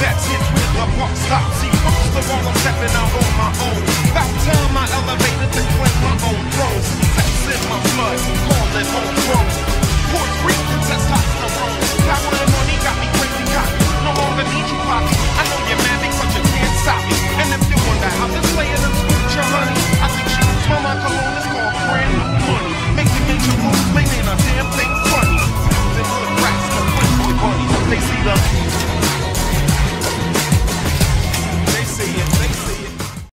sets hits with my pump stop. See, pumps the wall I'm stepping out on my own. About time I elevated to claim my own throne. Sex in my blood, all that old throne. Poetry, contest, testosterone. Power